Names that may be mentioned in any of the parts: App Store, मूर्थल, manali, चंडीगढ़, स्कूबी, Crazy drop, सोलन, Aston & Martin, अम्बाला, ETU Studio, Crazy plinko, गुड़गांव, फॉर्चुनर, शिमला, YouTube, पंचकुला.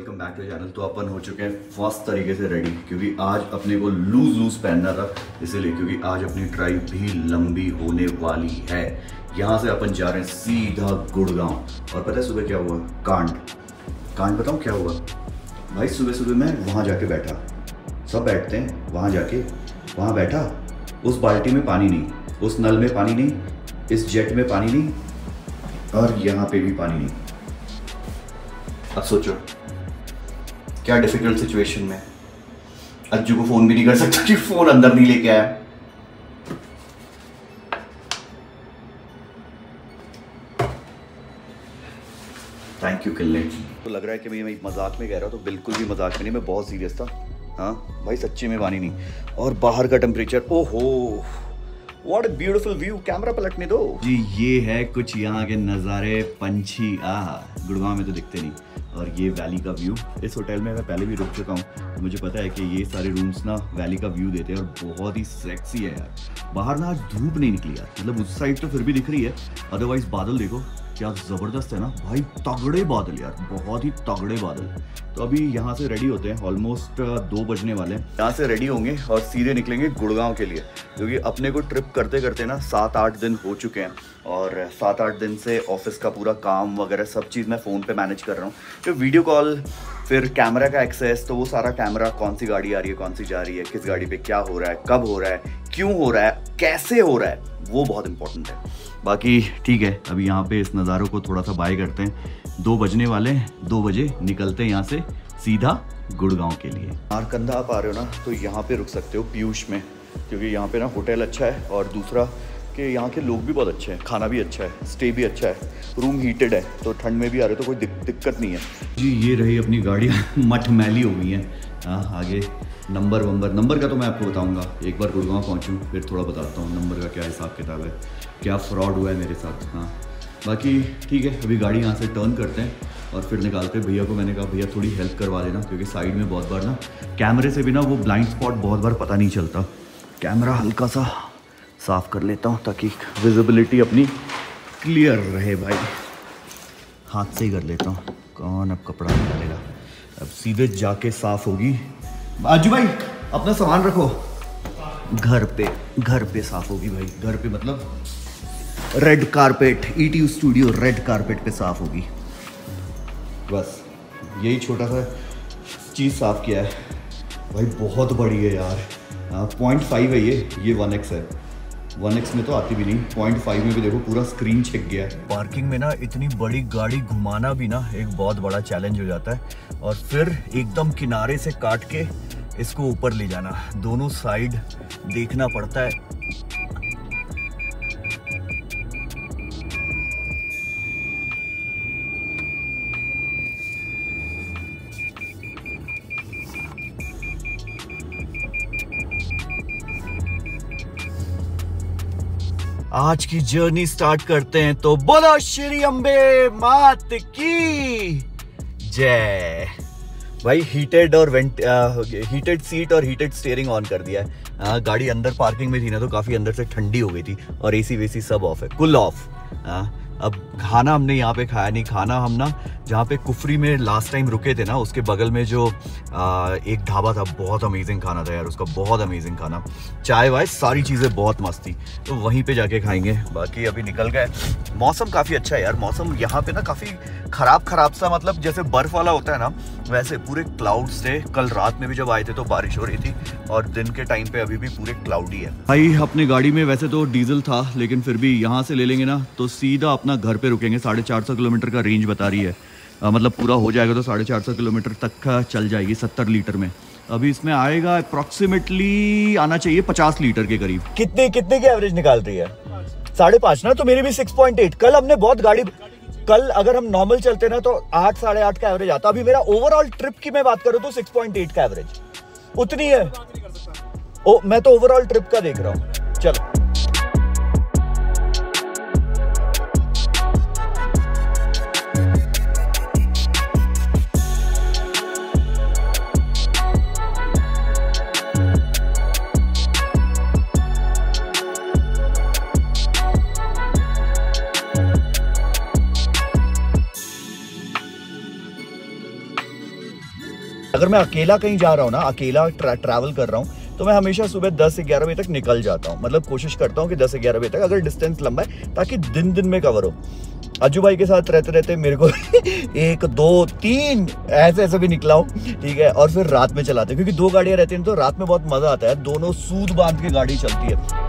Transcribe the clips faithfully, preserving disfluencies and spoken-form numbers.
Welcome back to channel. तो अपन हो चुके हैं फर्स्ट तरीके से रेडी, क्योंकि आज अपने को लूज लूज पहनना था, इसीलिए क्योंकि आज अपनी ड्राइव भी लंबी होने वाली है। यहाँ से अपन जा रहे हैं सीधा गुड़गांव। और पता है सुबह क्या हुआ? कांड कांड बताऊँ क्या हुआ भाई। सुबह सुबह मैं वहाँ जाके बैठा, सब बैठते हैं वहाँ जाके, वहाँ बैठा, उस बाल्टी में पानी नहीं, उस नल में पानी नहीं, इस जेट में पानी नहीं, और यहाँ पे भी पानी नहीं। अब सोचो क्या डिफिकल्ट सिचुएशन में। अज्जू को फ़ोन भी नहीं कर सकता कि फ़ोन अंदर नहीं लेके आया। थैंक यू किल्ले। तो लग रहा है कि मैं मैं मजाक में कह रहा हूँ, तो बिल्कुल भी मजाक में नहीं, मैं बहुत सीरियस था। हाँ भाई सच्ची में पानी नहीं। और बाहर का टेम्परेचर, ओहो what a beautiful view. Camera पलटने दो जी। ये है कुछ यहाँ के नज़ारे, पंछी आहा गुड़गांव में तो दिखते नहीं। और ये वैली का व्यू, इस होटल में मैं पहले भी रुक चुका हूँ, तो मुझे पता है कि ये सारे रूम्स ना वैली का व्यू देते हैं। और बहुत ही सेक्सी है यार। बाहर ना आज धूप नहीं निकली यार, मतलब उस साइड तो फिर भी दिख रही है, अदरवाइज बादल देखो क्या ज़बरदस्त है ना भाई। तगड़े बादल यार, बहुत ही तगड़े बादल। तो अभी यहाँ से रेडी होते हैं, ऑलमोस्ट दो बजने वाले हैं। यहाँ से रेडी होंगे और सीधे निकलेंगे गुड़गांव के लिए, क्योंकि अपने को ट्रिप करते करते ना सात आठ दिन हो चुके हैं। और सात आठ दिन से ऑफिस का पूरा काम वगैरह सब चीज़ मैं फ़ोन पे मैनेज कर रहा हूँ। तो वीडियो कॉल, फिर कैमरा का एक्सेस, तो वो सारा कैमरा, कौन सी गाड़ी आ रही है, कौन सी जा रही है, किस गाड़ी पे क्या हो रहा है, कब हो रहा है, क्यों हो रहा है, कैसे हो रहा है, वो बहुत इंपॉर्टेंट है। बाकी ठीक है, अभी यहाँ पे इस नज़ारों को थोड़ा सा बाय करते हैं। दो बजने वाले हैं, दो बजे निकलते हैं यहाँ से सीधा गुड़गांव के लिए। मारकंदा आप आ रहे हो ना तो यहाँ पे रुक सकते हो पीयूष में, क्योंकि यहाँ पे ना होटल अच्छा है, और दूसरा कि यहाँ के लोग भी बहुत अच्छे हैं, खाना भी अच्छा है, स्टे भी अच्छा है, रूम हीटेड है, तो ठंड में भी आ रहे हो तो कोई दिक, दिक्कत नहीं है जी। ये रही अपनी गाड़ी, मठ मैली हो गई है। हाँ आगे नंबर वंबर नंबर का तो मैं आपको बताऊंगा, एक बार गुड़गांव पहुँचूँ फिर थोड़ा बताता हूँ नंबर का क्या हिसाब किताब है, क्या फ्रॉड हुआ है मेरे साथ। हाँ बाकी ठीक है, अभी गाड़ी यहाँ से टर्न करते हैं और फिर निकालते हैं। भैया को मैंने कहा भैया थोड़ी हेल्प करवा देना, क्योंकि साइड में बहुत बार ना कैमरे से भी ना वो ब्लाइंड स्पॉट बहुत बार पता नहीं चलता। कैमरा हल्का सा साफ़ कर लेता हूँ ताकि विजिबिलिटी अपनी क्लियर रहे भाई। हाथ से ही कर लेता हूँ, कौन अब कपड़ा निकालेगा, अब सीधे जाके साफ होगी। आजू भाई अपना सामान रखो, घर पे घर पे साफ होगी भाई। घर पे मतलब रेड कारपेट, ईटीयू स्टूडियो रेड कारपेट पे साफ होगी। बस यही छोटा सा चीज़ साफ़ किया है भाई, बहुत बड़ी है यार। पॉइंट फाइव है ये, ये वन एक्स है, वन एक्स में तो आती भी नहीं, पॉइंट फाइव में भी देखो पूरा स्क्रीन छिक गया है। पार्किंग में ना इतनी बड़ी गाड़ी घुमाना भी ना एक बहुत बड़ा चैलेंज हो जाता है, और फिर एकदम किनारे से काट के इसको ऊपर ले जाना, दोनों साइड देखना पड़ता है। आज की जर्नी स्टार्ट करते हैं, तो बोलो श्री अम्बे मात की जय। भाई हीटेड और वेंट हीटेड सीट और हीटेड स्टीयरिंग ऑन कर दिया है। आ, गाड़ी अंदर पार्किंग में थी ना तो काफ़ी अंदर से ठंडी हो गई थी, और एसी वेसी सब ऑफ है, कुल ऑफ। अब खाना हमने यहाँ पे खाया नहीं, खाना हम ना जहाँ पे कुफरी में लास्ट टाइम रुके थे ना उसके बगल में जो आ, एक ढाबा था, बहुत अमेजिंग खाना था यार उसका, बहुत अमेजिंग खाना, चाय वाय सारी चीज़ें बहुत मस्त थी, तो वहीं पे जाके खाएंगे। बाकी अभी निकल गए। मौसम काफ़ी अच्छा है यार, मौसम यहाँ पे ना काफ़ी ख़राब ख़राब सा, मतलब जैसे बर्फ़ वाला होता है ना वैसे पूरे क्लाउड्स थे। कल रात में भी जब आए थे तो बारिश हो रही थी, और दिन के टाइम पर अभी भी पूरे क्लाउडी है भाई। अपने गाड़ी में वैसे तो डीजल था, लेकिन फिर भी यहाँ से ले लेंगे ना तो सीधा अपना घर पे रुकेंगे। साढ़े चार सौ किलोमीटर का रेंज बता रही है, आ, मतलब पूरा हो जाएगा तो साढ़े चार सौ किलोमीटर तक का चल जाएगी सत्तर लीटर में। अभी इसमें आएगा अप्रोक्सीमेटली आना चाहिए पचास लीटर के करीब। कितने कितने की एवरेज निकाल रही है? साढ़े पाँच ना, तो मेरी भी सिक्स पॉइंट एट। कल हमने बहुत गाड़ी, कल अगर हम नॉर्मल चलते ना तो आठ साढ़े आठ का एवरेज आता। अभी मेरा ओवरऑल ट्रिप की मैं बात करूँ तो सिक्स पॉइंट एट का एवरेज उतनी है। ओ, मैं तो ओवरऑल ट्रिप का देख रहा हूँ। चलो अगर मैं अकेला कहीं जा रहा हूँ ना, अकेला ट्रा, ट्रैवल कर रहा हूँ, तो मैं हमेशा सुबह दस से ग्यारह बजे तक निकल जाता हूँ। मतलब कोशिश करता हूँ कि दस से ग्यारह बजे तक, अगर डिस्टेंस लंबा है, ताकि दिन दिन में कवर हो। अज्जू भाई के साथ रहते रहते मेरे को एक दो तीन ऐसे ऐसे भी निकला हूँ, ठीक है। और फिर रात में चलाते हैं, क्योंकि दो गाड़ियाँ रहती हैं तो रात में बहुत मज़ा आता है, दोनों सूद बांध के गाड़ी चलती है।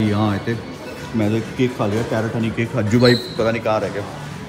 यहाँ आए थे, मैं तो केक खा लिया, कैरेट हनी केक। अज्जू भाई पता नहीं कहाँ रह गए,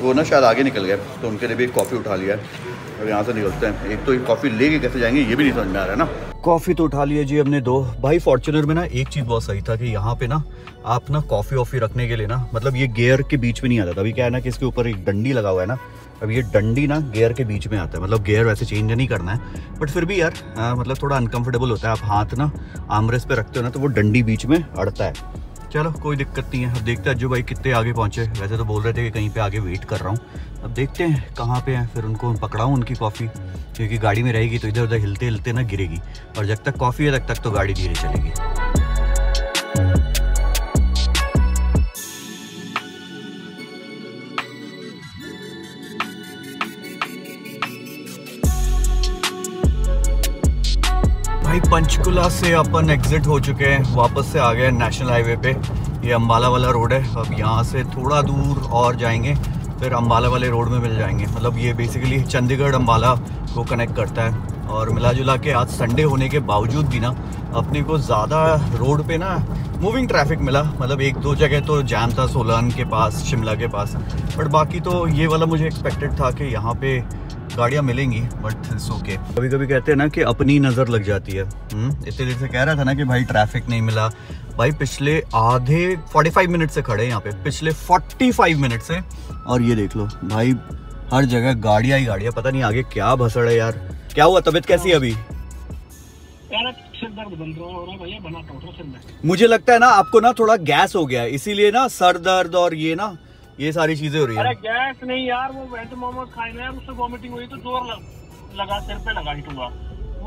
वो ना शायद आगे निकल गए, तो उनके लिए भी एक कॉफ़ी उठा लिया है। और यहाँ से निकलते हैं, एक तो ये कॉफ़ी लेके कैसे जाएंगे ये भी नहीं समझ में आ रहा है ना। कॉफ़ी तो उठा लिया जी हमने दो। भाई फॉर्चुनर में ना एक चीज़ बहुत सही था कि यहाँ पे ना आप ना कॉफ़ी वॉफ़ी रखने के लिए ना, मतलब ये गेयर के बीच में नहीं आता था। अभी क्या है ना कि इसके ऊपर एक डंडी लगा हुआ है ना, अब ये डंडी ना गेयर के बीच में आता है। मतलब गेयर वैसे चेंज नहीं करना है, बट फिर भी यार आ, मतलब थोड़ा अनकम्फर्टेबल होता है। आप हाथ ना आर्मरेस्ट पे रखते हो ना, तो वो डंडी बीच में अड़ता है। चलो कोई दिक्कत नहीं है। अब देखते हैं अज्जू भाई कितने आगे पहुँचे। वैसे तो बोल रहे थे कि कहीं पे आगे वेट कर रहा हूँ, अब देखते हैं कहाँ पे हैं। फिर उनको पकड़ाऊँ उनकी कॉफ़ी, क्योंकि गाड़ी में रहेगी तो इधर उधर हिलते हिलते ना गिरेगी। और जब तक कॉफ़ी है तब तक, तक तो गाड़ी धीरे चलेगी। पंचकुला से अपन एग्जिट हो चुके हैं, वापस से आ गए नेशनल हाईवे पे। ये अम्बाला वाला रोड है। अब यहाँ से थोड़ा दूर और जाएंगे, फिर अम्बाला वाले रोड में मिल जाएंगे। मतलब ये बेसिकली चंडीगढ़ अम्बाला को कनेक्ट करता है। और मिला जुला के आज संडे होने के बावजूद भी ना अपने को ज़्यादा रोड पे ना मूविंग ट्रैफिक मिला। मतलब एक दो जगह तो जाम था, सोलन के पास, शिमला के पास, बट बाकी तो ये वाला मुझे एक्सपेक्टेड था कि यहाँ पे गाड़ियाँ मिलेंगी, बट इट्स ओके। कभी कभी कहते हैं ना कि अपनी नज़र लग जाती है। इतने देर से कह रहा था ना कि भाई ट्रैफिक नहीं मिला। भाई पिछले आधे पैंतालीस मिनट से खड़े हैं यहाँ पे, पिछले पैंतालीस मिनट से, और ये देख लो भाई हर जगह गाड़ियाँ ही गाड़ियाँ। पता नहीं आगे क्या भसड़ है यार। क्या हुआ, तबीयत कैसी है अभी? मुझे लगता है ना आपको ना थोड़ा गैस हो गया है, इसीलिए ना सर दर्द और ये ना ये सारी चीजें हो रही है। अरे गैस नहीं यार, वो वेज मोमोज खाए ना यार, उससे वॉमिटिंग हुई तो जोर लगा, सिर पे लगा ही टूंगा,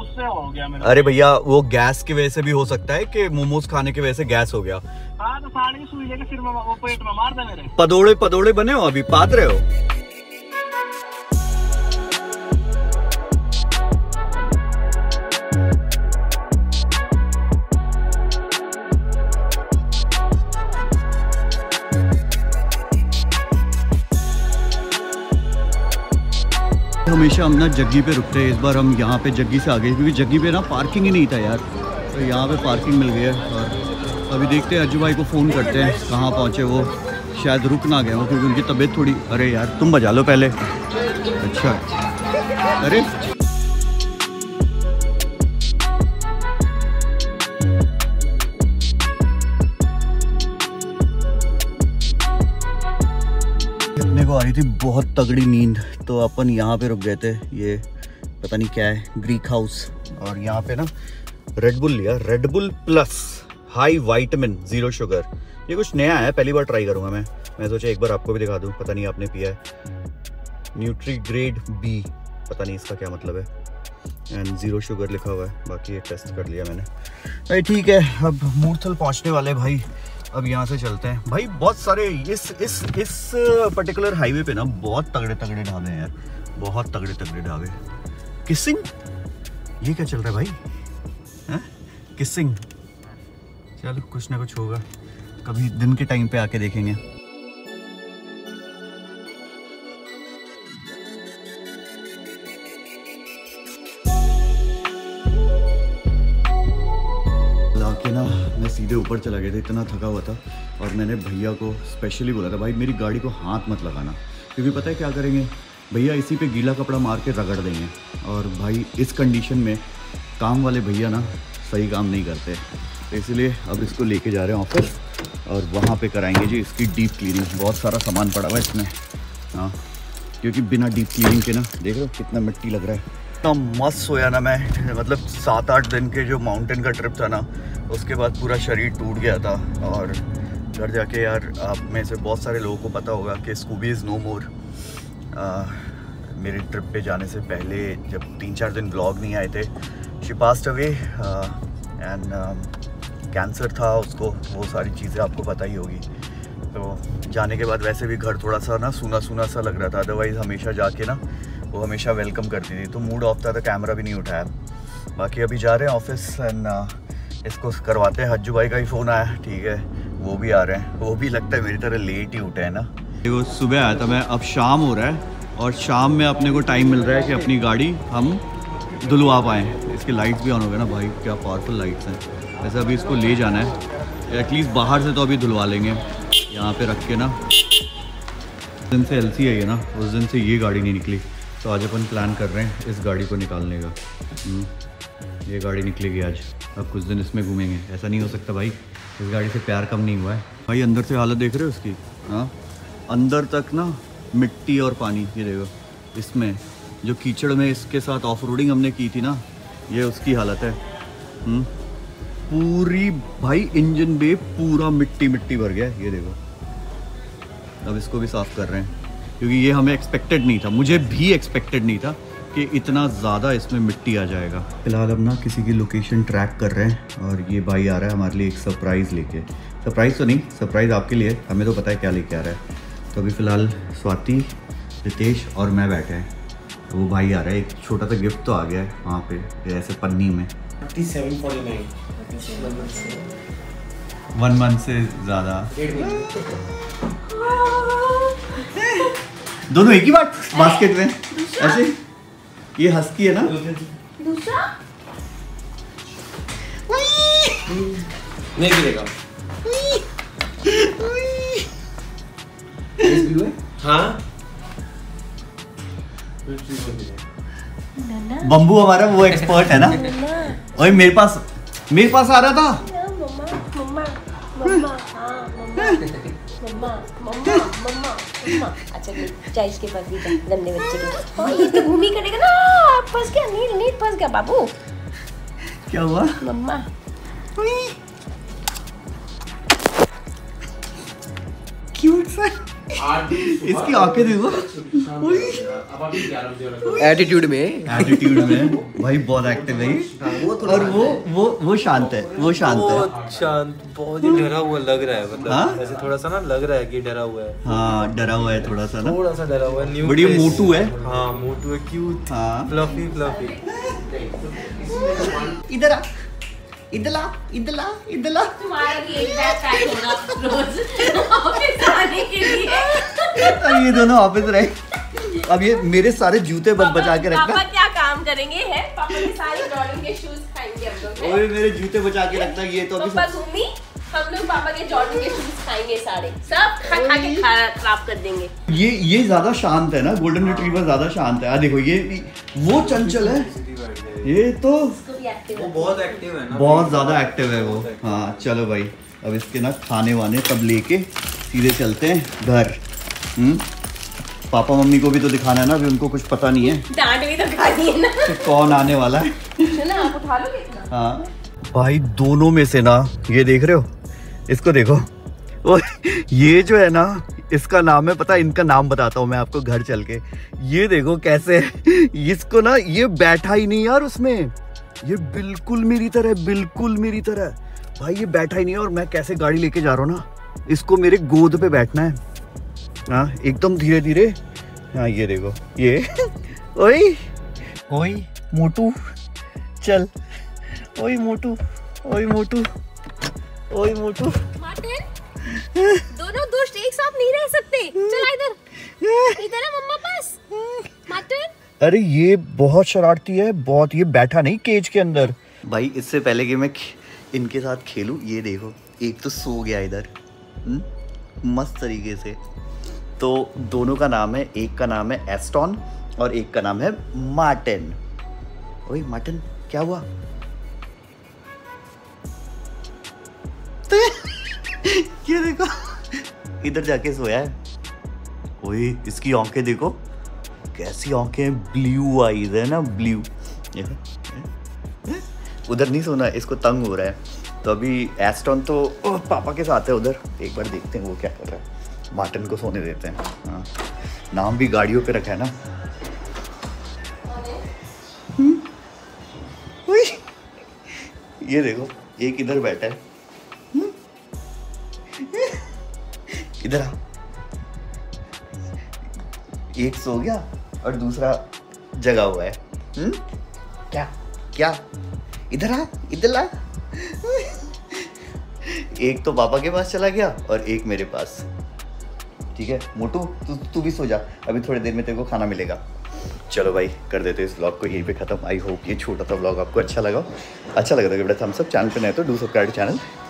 उससे हो गया मेरा। अरे भैया वो गैस की वजह से भी हो सकता है कि मोमोज खाने की वजह से गैस हो गया। हां तो साड़ी सुई लेके सिर में वो पेट में मार दे मेरे। पदोड़े पदोड़े बने हो अभी, पाद रहे हो। हमेशा हम ना जग्गी पे रुकते हैं, इस बार हम यहाँ पे जग्गी से आ गए, क्योंकि जग्गी पे ना पार्किंग ही नहीं था यार, तो यहाँ पे पार्किंग मिल गई है। और अभी देखते हैं अज्जू भाई को फ़ोन करते हैं कहाँ पहुँचे वो, शायद रुक ना गए हो, क्योंकि उनकी तबीयत थोड़ी। अरे यार तुम बजा लो पहले। अच्छा अरे को आ रही थी बहुत तगड़ी नींद, तो अपन यहाँ पे रुक गए थे। ये पता नहीं क्या है, ग्रीक हाउस, और यहाँ पे ना रेडबुल लिया, Red Bull plus high vitamin zero sugar. ये कुछ नया है, पहली बार ट्राई करूँगा मैं। मैं सोचा एक बार आपको भी दिखा दूँ, पता नहीं आपने पिया है। न्यूट्री ग्रेड बी, पता नहीं इसका क्या मतलब है, एंड जीरो शुगर लिखा हुआ है। बाकी ये टेस्ट कर लिया मैंने भाई, ठीक है। अब मूर्थल पहुँचने वाले भाई, अब यहाँ से चलते हैं। भाई बहुत सारे इस इस इस पर्टिकुलर हाईवे पे ना बहुत तगड़े तगड़े ढाबे हैं यार, बहुत तगड़े तगड़े ढाबे। किसिंग, ये क्या चल रहा है भाई? हैं किसिंग, चलो कुछ ना कुछ होगा, कभी दिन के टाइम पे आके देखेंगे। ना मैं सीधे ऊपर चला गया था, इतना थका हुआ था। और मैंने भैया को स्पेशली बोला था भाई मेरी गाड़ी को हाथ मत लगाना, क्योंकि पता है क्या करेंगे भैया, इसी पे गीला कपड़ा मार के रगड़ देंगे। और भाई इस कंडीशन में काम वाले भैया ना सही काम नहीं करते, तो इसलिए अब इसको लेके जा रहे हैं ऑफिस, और वहाँ पे कराएंगे जी इसकी डीप क्लीनिंग। बहुत सारा सामान पड़ा हुआ है इसमें, हाँ, क्योंकि बिना डीप क्लीनिंग के ना देख लो कितना मिट्टी लग रहा है। इतना मस्त सोया ना मैं, मतलब सात आठ दिन के जो माउंटेन का ट्रिप था ना, उसके बाद पूरा शरीर टूट गया था। और घर जाके यार आप में से बहुत सारे लोगों को पता होगा कि स्कूबी इज़ नो मोर। मेरे ट्रिप पे जाने से पहले जब तीन चार दिन व्लॉग नहीं आए थे, she passed away and cancer था उसको, वो सारी चीज़ें आपको पता ही होगी। तो जाने के बाद वैसे भी घर थोड़ा सा ना सूना सूना सा लग रहा था, अदरवाइज़ हमेशा जाके ना वो हमेशा वेलकम करती थी। तो मूड ऑफ था, तो कैमरा भी नहीं उठाया। बाकी अभी जा रहे हैं ऑफिस एंड इसको करवाते हैं। हज्जू भाई का ही फ़ोन आया, ठीक है वो भी आ रहे हैं। वो भी लगता है मेरी तरह लेट ही उठे हैं ना, वो सुबह आया था मैं, अब शाम हो रहा है और शाम में अपने को टाइम मिल रहा है कि अपनी गाड़ी हम धुलवा पाएँ। इसके लाइट्स भी ऑन हो गए ना भाई, क्या पावरफुल लाइट्स हैं। वैसे अभी इसको ले जाना है एटलीस्ट बाहर से, तो अभी धुलवा लेंगे यहाँ पे रख के ना। उस दिन से एलसी है ये ना, उस दिन से ये गाड़ी नहीं निकली, तो आज अपन प्लान कर रहे हैं इस गाड़ी को निकालने का। ये गाड़ी निकलेगी आज, अब कुछ दिन इसमें घूमेंगे। ऐसा नहीं हो सकता भाई, इस गाड़ी से प्यार कम नहीं हुआ है भाई। अंदर से हालत देख रहे हो उसकी, हाँ अंदर तक ना मिट्टी और पानी। ये देखो इसमें जो कीचड़ में इसके साथ ऑफ रोडिंग हमने की थी ना, ये उसकी हालत है। हुँ? पूरी भाई इंजन बे पूरा मिट्टी मिट्टी भर गया। ये देखो अब इसको भी साफ़ कर रहे हैं, क्योंकि ये हमें एक्सपेक्टेड नहीं था, मुझे भी एक्सपेक्टेड नहीं था कि इतना ज़्यादा इसमें मिट्टी आ जाएगा। फिलहाल अब ना किसी की लोकेशन ट्रैक कर रहे हैं और ये भाई आ रहा है हमारे लिए एक सरप्राइज़ लेके। सरप्राइज़ तो नहीं, सरप्राइज़ आपके लिए, हमें तो पता है क्या लेके आ रहा है। तो अभी फ़िलहाल स्वाति, रितेश और मैं बैठे हैं। तो वो भाई आ रहा है, एक छोटा सा गिफ्ट तो आ गया है वहाँ पे ऐसे पन्नी में। सैंतीस पॉइंट नौ वन मंथ से ज़्यादा, दोनों एक ही बात बास्केट में ऐसे। ये हंसती है ना, दूसरा नहीं गिरेगा। हाँ? बम्बू हमारा वो एक्सपर्ट है ना। ओए मेरे पास मेरे पास आ रहा था। मम्मा मम्मा मम्मा मम्मा अच्छा चाइस के पास भी गंदे बच्चे के। ये तो घूमी करेगा ना, फंस गया, नीट नीट फंस गया बाबू। क्या हुआ मम्मा? क्यूट सा इसकी आंखें देखो, एटीट्यूड में एटीट्यूड में भाई बहुत एक्टिव है। और वो वो वो शांत है, वो शांत है, बहुत शांत, बहुत ही डरा हुआ लग रहा है। मतलब ऐसे थोड़ा सा ना लग रहा है कि डरा हुआ है। हाँ डरा हुआ है, थोड़ा सा ना, थोड़ा सा डरा हुआ है। बड़ी मोटू है, हाँ मोटू है, क्यूट, फ्लफी फ्लफी। इधर आ, इदला इदला इदला। तुम्हारा भी एक बैग पैक होगा रोज ऑफिस आने के लिए। अब ये दोनों ऑफिस रहे, अब ये मेरे सारे जूते बच बचा के रखना। पापा क्या काम करेंगे हैं, पापा के सारे जॉर्डन के शूज खाएंगे हम लोग। ओए मेरे जूते बचा के रखना। ये तो अभी पापा घूमी, हम लोग पापा के जॉर्डन के शूज खाएंगे सारे, सब खा खा के खाना खराब कर देंगे। ये ये ज्यादा शांत है ना, गोल्डन रिट्रीवर ज्यादा शांत है। आ देखो ये वो चंचल है, ये तो वो बहुत एक्टिव है ना, बहुत ज़्यादा एक्टिव है वो। हाँ चलो भाई अब इसके ना खाने वाने सब लेके सीधे चलते हैं घर। पापा मम्मी को भी तो दिखाना है ना, अभी उनको कुछ पता नहीं है, डांट भी तो खानी है ना तो कौन आने वाला है ना। आप उठा लोगे? हाँ भाई दोनों में से ना, ये देख रहे हो इसको देखो, वो ये जो है ना इसका नाम है, पता है इनका नाम बताता हूँ मैं आपको घर चल के। ये देखो कैसे इसको ना, ये बैठा ही नहीं यार उसमें, ये बिल्कुल मेरी तरह, बिल्कुल मेरी तरह भाई ये बैठा ही नहीं है। और मैं कैसे गाड़ी लेके जा रहा हूँ ना, इसको मेरे गोद पे बैठना है। हाँ एकदम धीरे धीरे। हाँ ये देखो ये ओए ओए मोटू चल, ओए मोटू ओए मोटू ओए मोटू। दोनों दोस्त एक साथ नहीं रह सकते, चला इधर इधर है मम्मा पास। मार्टिन अरे ये बहुत शरारती है, बहुत, ये बैठा नहीं केज के अंदर। भाई इससे पहले कि मैं इनके साथ खेलूं, ये देखो एक तो सो गया इधर मस्त तरीके से। तो दोनों का नाम है, एक का नाम है एस्टॉन और एक का नाम है मार्टिन। ओए मार्टिन क्या हुआ? तो ये देखो इधर जाके सोया है। ओए इसकी आंखें देखो कैसी आंखें, ब्लू आईज है ना, ब्लू। उधर नहीं सोना, इसको तंग हो रहा है। तो अभी एस्टन तो ओ, पापा के साथ है उधर, एक बार देखते हैं वो क्या कर रहा है। मार्टिन को सोने देते हैं, हाँ नाम भी गाड़ियों पे रखा है ना। ये देखो एक इधर बैठा है, इधर एक सो गया और दूसरा जगा हुआ है। हुँ? क्या क्या इधर आ इधर आ। एक तो पापा के पास चला गया और एक मेरे पास। ठीक है मोटू, तू तू भी सो जा, अभी थोड़ी देर में तेरे को खाना मिलेगा। चलो भाई कर देते हैं इस व्लॉग को यहीं पे खत्म। आई होप ये छोटा सा व्लॉग आपको अच्छा लगा। अच्छा लगा तो बेटा थम्स अप, चैनल पे नए तो डू सब्सक्राइब चैनल।